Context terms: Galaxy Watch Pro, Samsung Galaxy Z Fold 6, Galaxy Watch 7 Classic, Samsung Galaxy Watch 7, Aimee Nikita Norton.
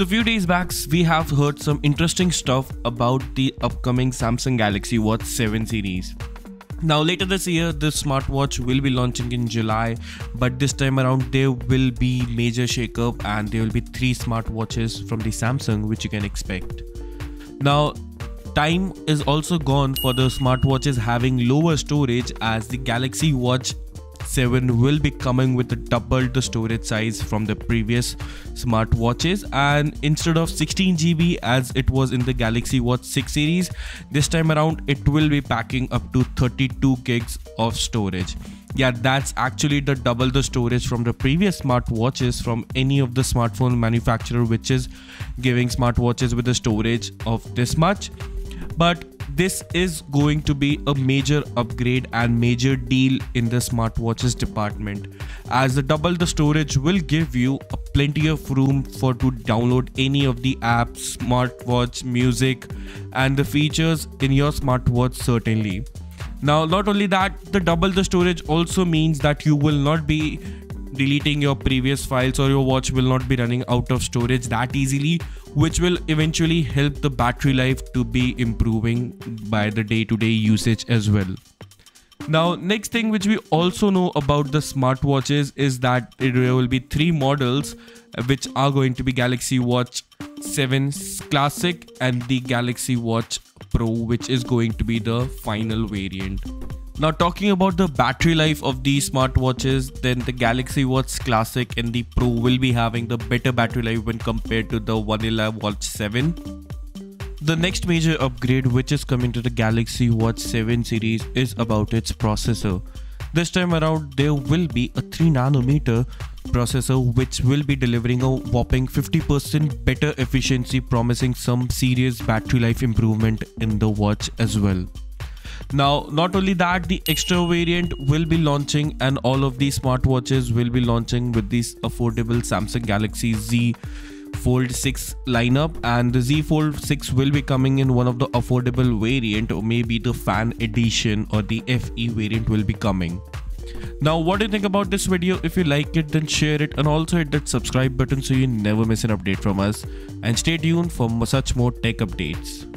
So a few days back, we have heard some interesting stuff about the upcoming Samsung Galaxy Watch 7 series. Now later this year, this smartwatch will be launching in July, but this time around there will be major shakeup and there will be 3 smartwatches from the Samsung which you can expect. Now time is also gone for the smartwatches having lower storage, as the Galaxy Watch 7 will be coming with double the storage size from the previous smartwatches, and instead of 16 GB as it was in the Galaxy Watch 6 series, this time around it will be packing up to 32 gigs of storage. Yeah, that's actually the double the storage from the previous smartwatches from any of the smartphone manufacturer which is giving smartwatches with a storage of this much. But this is going to be a major upgrade and major deal in the smartwatches department, as the double the storage will give you plenty of room to download any of the apps, smartwatch, music and the features in your smartwatch certainly. Now not only that, the double the storage also means that you will not be deleting your previous files, or your watch will not be running out of storage that easily, which will eventually help the battery life to be improving by the day-to-day usage as well. Now next thing which we also know about the smartwatches is that there will be 3 models which are going to be Galaxy Watch 7 Classic and the Galaxy Watch Pro, which is going to be the final variant. Now talking about the battery life of these smartwatches, then the Galaxy Watch Classic and the Pro will be having the better battery life when compared to the vanilla Watch 7. The next major upgrade which is coming to the Galaxy Watch 7 series is about its processor. This time around there will be a 3nm processor which will be delivering a whopping 50% better efficiency, promising some serious battery life improvement in the watch as well. Now not only that, the extra variant will be launching, and all of these smartwatches will be launching with this affordable Samsung Galaxy Z Fold 6 lineup, and the Z Fold 6 will be coming in one of the affordable variant, or maybe the fan edition or the FE variant will be coming. Now what do you think about this video? If you like it, then share it and also hit that subscribe button so you never miss an update from us, and stay tuned for such more tech updates.